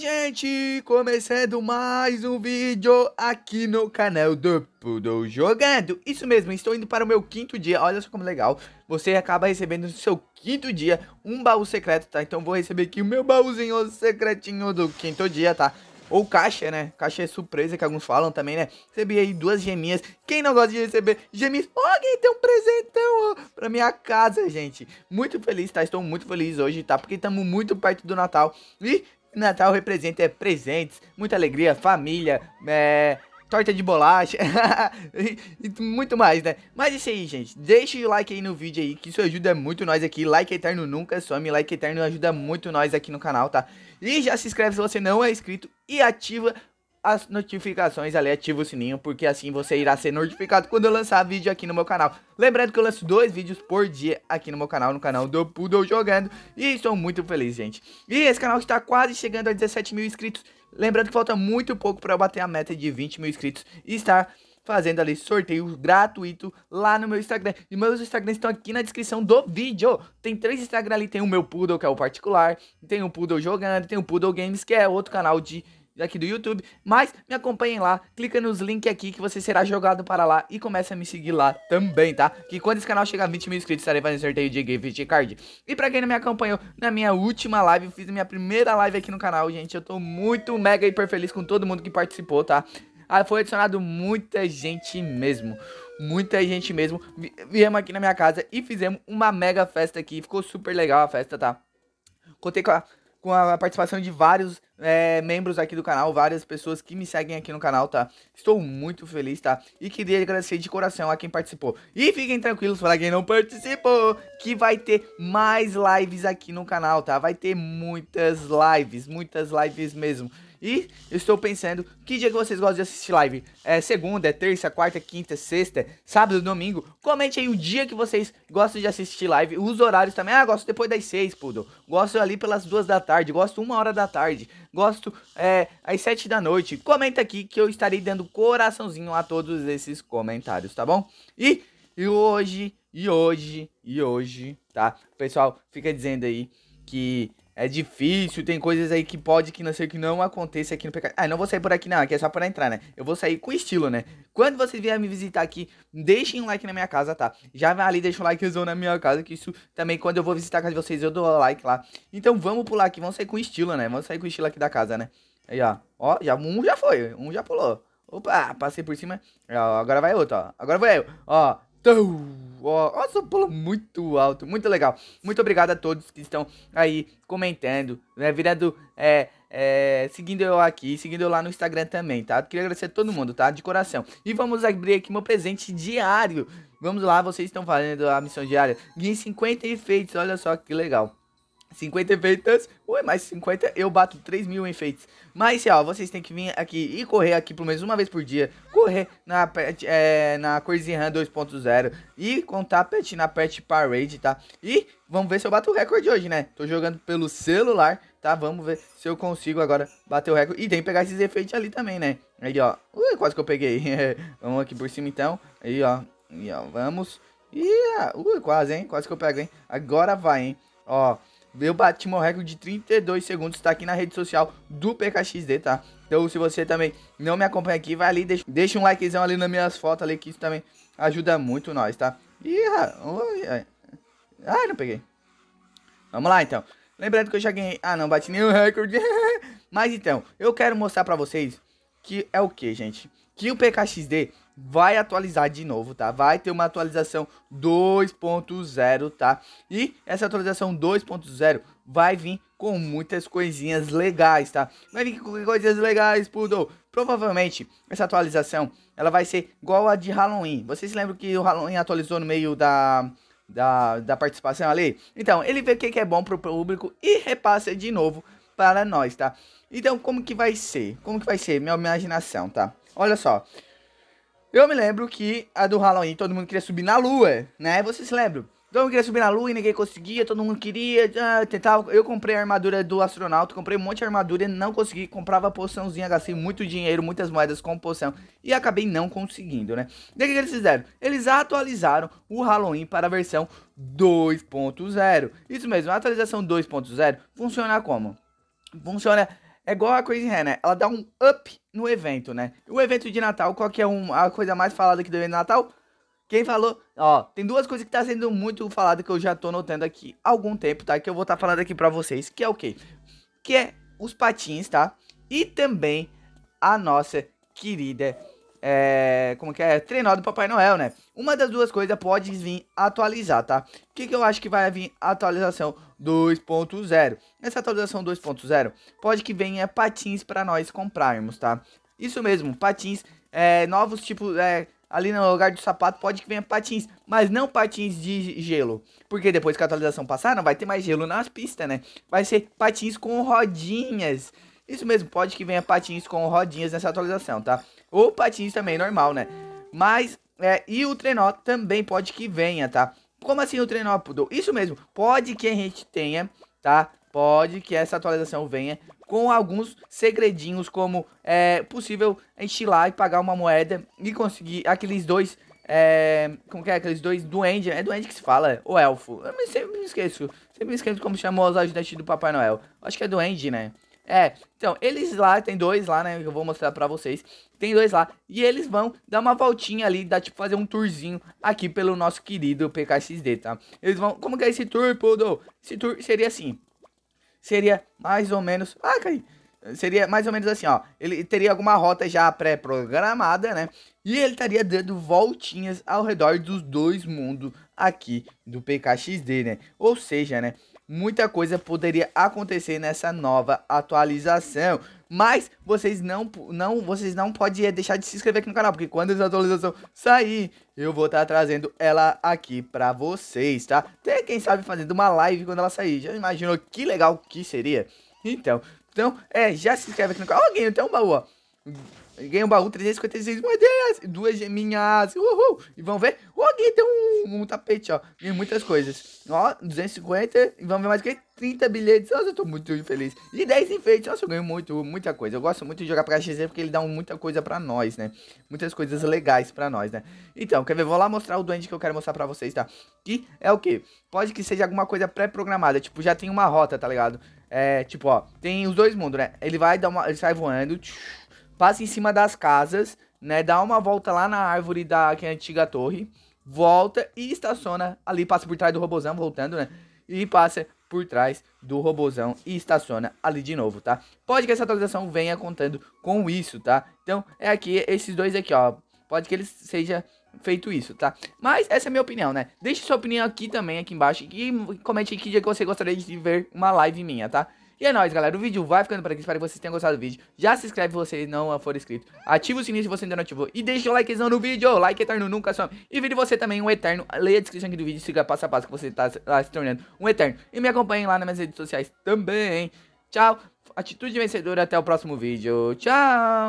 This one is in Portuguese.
gente, começando mais um vídeo aqui no canal do Puudol Jogando. Isso mesmo, estou indo para o meu 5º dia, olha só como legal. Você acaba recebendo no seu 5º dia um baú secreto, tá? Então vou receber aqui o meu baúzinho secretinho do 5º dia, tá? Ou caixa, né? Caixa é surpresa, que alguns falam também, né? Recebi aí 2 geminhas. Quem não gosta de receber geminhas? Ó, quem tem um presentão, ó, pra minha casa, gente. Muito feliz, tá? Estou muito feliz hoje, tá? Porque estamos muito perto do Natal. E Natal representa presentes, muita alegria, família, torta de bolacha e muito mais, né? Mas isso aí, gente, deixa o like aí no vídeo aí, que isso ajuda muito nós aqui. Like eterno nunca some, like eterno ajuda muito nós aqui no canal, tá? E já se inscreve se você não é inscrito e ativa as notificações ali, ativa o sininho, porque assim você irá ser notificado quando eu lançar vídeo aqui no meu canal. Lembrando que eu lanço 2 vídeos por dia aqui no meu canal, no canal do Puudol Jogando, e estou muito feliz, gente. E esse canal está quase chegando a 17 mil inscritos. Lembrando que falta muito pouco para eu bater a meta de 20 mil inscritos e estar fazendo ali sorteio gratuito lá no meu Instagram. E meus Instagrams estão aqui na descrição do vídeo. Tem 3 Instagrams ali, tem o meu Puudol, que é o particular, tem o Puudol Jogando, tem o Puudol Games, que é outro canal de... aqui do YouTube, mas me acompanhem lá, clica nos links aqui que você será jogado para lá e começa a me seguir lá também, tá? Que quando esse canal chegar a 20 mil inscritos, estarei fazendo sorteio de gift card. E pra quem não me acompanhou, na minha última live, eu fiz a minha primeira live aqui no canal, gente, eu tô muito mega hiper feliz com todo mundo que participou, tá? Ah, foi adicionado muita gente mesmo. Muita gente mesmo. Viemos aqui na minha casa e fizemos uma mega festa aqui, ficou super legal a festa, tá? Contei com a participação de vários membros aqui do canal, várias pessoas que me seguem aqui no canal, tá? Estou muito feliz, tá? E queria agradecer de coração a quem participou. E fiquem tranquilos para quem não participou, que vai ter mais lives aqui no canal, tá? Vai ter muitas lives mesmo. E eu estou pensando, que dia que vocês gostam de assistir live? É segunda, é terça, quarta, quinta, sexta, sábado, domingo? Comente aí o dia que vocês gostam de assistir live, os horários também. Ah, gosto depois das 6, Pudo. Gosto ali pelas 2 da tarde, gosto 1 hora da tarde, gosto às 7 da noite. Comenta aqui que eu estarei dando coraçãozinho a todos esses comentários, tá bom? E hoje, tá? O pessoal fica dizendo aí que... é difícil, tem coisas aí que pode que não sei, que não aconteça aqui no PK. Ah, não vou sair por aqui não, aqui é só pra entrar, né? Eu vou sair com estilo, né? Quando vocês vierem me visitar aqui, deixem um like na minha casa, tá? Já vai ali, deixa um likezão na minha casa, que isso também, quando eu vou visitar a casa de vocês, eu dou like lá. Então vamos pular aqui, vamos sair com estilo, né? Vamos sair com estilo aqui da casa, né? Aí, ó. Ó, já, um já foi, um já pulou. Opa, passei por cima. Ó, agora vai outro, ó. Agora vou eu. Ó. Ó, só pula muito alto, muito legal. Muito obrigado a todos que estão aí comentando, né, virando, seguindo eu aqui, seguindo eu lá no Instagram também, tá? Queria agradecer a todo mundo, tá? De coração. E vamos abrir aqui meu presente diário. Vamos lá, vocês estão fazendo a missão diária. Ganhei 50 enfeites, olha só que legal. 50 enfeites, ué, mais 50, eu bato 3 mil enfeites. Mas, ó, vocês têm que vir aqui e correr aqui pelo menos uma vez por dia. Correr na Coorsinhan 2.0 e contar pet na PET Parade, tá? E vamos ver se eu bato o recorde hoje, né? Tô jogando pelo celular, tá? Vamos ver se eu consigo agora bater o recorde. E tem que pegar esses efeitos ali também, né? Aí, ó, ué, quase que eu peguei. Vamos aqui por cima, então. Aí, ó, vamos. E, quase, hein? Quase que eu pego, hein? Agora vai, hein? Ó. Eu bati meu recorde de 32 segundos, tá aqui na rede social do PKXD, tá? Então se você também não me acompanha aqui, vai ali, deixa um likezão ali nas minhas fotos ali, que isso também ajuda muito nós, tá? Ih, ai, não peguei. Vamos lá, então. Lembrando que eu já ganhei... ah, não bati nenhum recorde. Mas então, eu quero mostrar pra vocês que é o que, gente? Que o PKXD vai atualizar de novo, tá? Vai ter uma atualização 2.0, tá? E essa atualização 2.0 vai vir com muitas coisinhas legais, tá? Vai vir com coisinhas legais, Pudo. Provavelmente, essa atualização, ela vai ser igual a de Halloween. Vocês lembram que o Halloween atualizou no meio da participação ali? Então, ele vê o que é bom pro público e repassa de novo para nós, tá? Então, como que vai ser? Como que vai ser? Minha imaginação, tá? Olha só. Eu me lembro que a do Halloween, todo mundo queria subir na lua, né? Vocês se lembram? Todo mundo queria subir na lua e ninguém conseguia, todo mundo queria, tentava. Eu comprei a armadura do astronauta, comprei um monte de armadura e não consegui. Comprava poçãozinha, gastei muito dinheiro, muitas moedas com poção e acabei não conseguindo, né? Daí o que eles fizeram? Eles atualizaram o Halloween para a versão 2.0. Isso mesmo, a atualização 2.0 funciona como? Funciona... É igual a Coorsinhan, né? Ela dá um up no evento, né? O evento de Natal, qual que é a coisa mais falada aqui do evento de Natal? Quem falou? Ó, tem duas coisas que tá sendo muito falada que eu já tô notando aqui há algum tempo, tá? Que eu vou estar falando aqui pra vocês, que é o quê? Que é os patins, tá? E também a nossa querida... como que é? Trenó do Papai Noel, né? Uma das duas coisas pode vir atualizar, tá? O que eu acho que vai vir? Atualização 2.0. Nessa atualização 2.0, pode que venha patins pra nós comprarmos, tá? Isso mesmo, patins, novos tipos... ali no lugar do sapato pode que venha patins, mas não patins de gelo. Porque depois que a atualização passar, não vai ter mais gelo nas pistas, né? Vai ser patins com rodinhas. Isso mesmo, pode que venha patins com rodinhas nessa atualização, tá? Ou patins também, normal, né? Mas, e o trenó também pode que venha, tá? Como assim o trenó, Pudo? Isso mesmo, pode que a gente tenha, tá? Pode que essa atualização venha com alguns segredinhos, como é possível a gente ir lá e pagar uma moeda e conseguir aqueles dois, como que é, aqueles dois duende, é duende que se fala, ou elfo, eu sempre me esqueço como chamou os ajudantes do Papai Noel, acho que é duende, né? Então, eles lá, tem dois lá, né, que eu vou mostrar pra vocês, tem dois lá, e eles vão dar uma voltinha ali, dar tipo, fazer um tourzinho aqui pelo nosso querido PKXD, tá? Eles vão, como que é esse tour, Pudo? Esse tour seria assim, seria mais ou menos, seria mais ou menos assim, ó, ele teria alguma rota já pré-programada, né, e ele estaria dando voltinhas ao redor dos dois mundos aqui do PKXD, né, ou seja, né, muita coisa poderia acontecer nessa nova atualização, mas vocês não podem deixar de se inscrever aqui no canal, porque quando essa atualização sair, eu vou estar trazendo ela aqui pra vocês, tá? Até quem sabe fazendo uma live quando ela sair, já imaginou que legal que seria? Então, já se inscreve aqui no canal, ganhei até um baú, ó. Ganhei um baú, 356 moedas, 2 geminhas, uhul. E vamos ver, ganhei até um tapete, ó. Ganhei muitas coisas, ó, 250, e vamos ver mais o que? 30 bilhetes, nossa, eu tô muito feliz. E 10 enfeites, nossa, eu ganho muita coisa. Eu gosto muito de jogar PKXD porque ele dá muita coisa pra nós, né? Muitas coisas legais pra nós, né? Então, quer ver, vou lá mostrar o duende que eu quero mostrar pra vocês, tá? Que é o quê? Pode que seja alguma coisa pré-programada, tipo, já tem uma rota, tá ligado? Tipo, ó, tem os dois mundos, né? Ele sai voando, passa em cima das casas, né? Dá uma volta lá na árvore da antiga torre, volta e estaciona ali, passa por trás do robozão, voltando, né? E passa por trás do robozão e estaciona ali de novo, tá? Pode que essa atualização venha contando com isso, tá? Então, aqui, esses dois aqui, ó, pode que eles sejam... feito isso, tá? Mas essa é a minha opinião, né? Deixe sua opinião aqui também, aqui embaixo, e comente que dia que você gostaria de ver uma live minha, tá? E é nóis, galera. O vídeo vai ficando por aqui. Espero que vocês tenham gostado do vídeo. Já se inscreve se você não for inscrito. Ativa o sininho se você ainda não ativou. E deixa o likezão no vídeo. Like eterno nunca some. E vire você também um eterno. Leia a descrição aqui do vídeo. Siga passo a passo que você tá se tornando um eterno. E me acompanhem lá nas minhas redes sociais também. Tchau. Atitude vencedora. Até o próximo vídeo. Tchau.